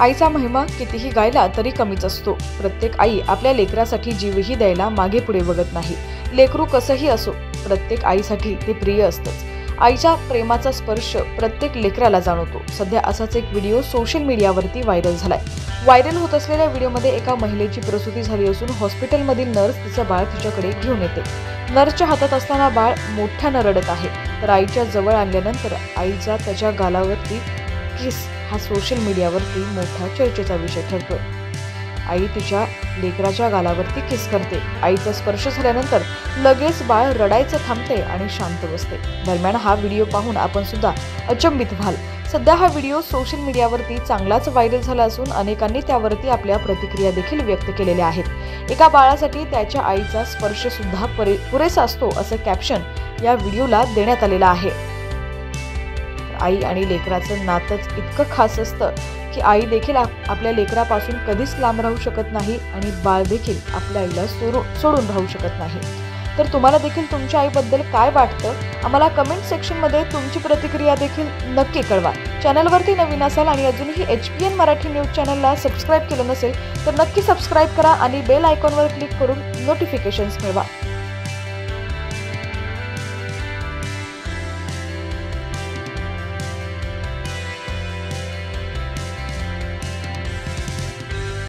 आईचा महिमा कितीही गायला तरी कमीच असतो। प्रत्येक आई आपल्या लेकरासाठी जीवही द्यायला मागे पुढे बघत नाही। लेकरू कसंही असो, प्रत्येक आईसाठी ते प्रिय असतंच। आईच्या प्रेमाचा स्पर्श प्रत्येक लेकराला जाणवतो। सध्या असाच एक व्हिडिओ सोशल मीडियावरती व्हायरल झालाय। व्हायरल होत असलेल्या व्हिडिओमध्ये एका महिलेची प्रसूती झाली असून हॉस्पिटलमधील नर्स तिचं बाळ तिच्याकडे घेऊन येते। नर्सच्या हातात असताना बाळ मोठ्यानं रडत आहे, तर आईच्या जवळ आणल्यानंतर आईचा त्याच्या गालावरती किस हा सोशल मीडियावरती मोठा चर्चेचा विषय ठरतोय। आई तिच्या लेकराच्या गालावरती किस करते। आईचा स्पर्श झाल्यानंतर लगेच बाळ रडायचं थांबते आणि शांत बसते। दरम्यान हा व्हिडिओ पाहून आपण सुद्धा अचंबित व्हाल। सध्या हा व्हिडिओ सोशल मीडियावरती चांगलाच व्हायरल झाला असून अनेकांनी त्यावरती आपल्या प्रतिक्रिया देखील व्यक्त केलेल्या आहेत। एका बाळासाठी त्याच्या आईचा स्पर्श सुद्धा पुरेसा असतो असं कॅप्शन या व्हिडिओला देण्यात आलेलं आहे। आई आणि लेकराचं नातंच इतकं खास असतं की आई देखील आपल्या लेकरापासून कधीच लांब राहू शकत नाही आणि बाळ देखील आपल्या आईला सोडून राहू शकत नाही। तर तुम्हाला देखील तुमच्या आईबद्दल काय वाटतं आम्हाला कमेंट सेक्शनमध्ये तुमची प्रतिक्रिया देखील नक्की कळवा। चॅनलवरती नवीन असाल आणि अजूनही HPN मराठी न्यूज चॅनलला सबस्क्राईब केलं नसेल तर नक्की सबस्क्राईब करा आणि बेल आयकॉनवर क्लिक करून नोटिफिकेशन्स मिळवा।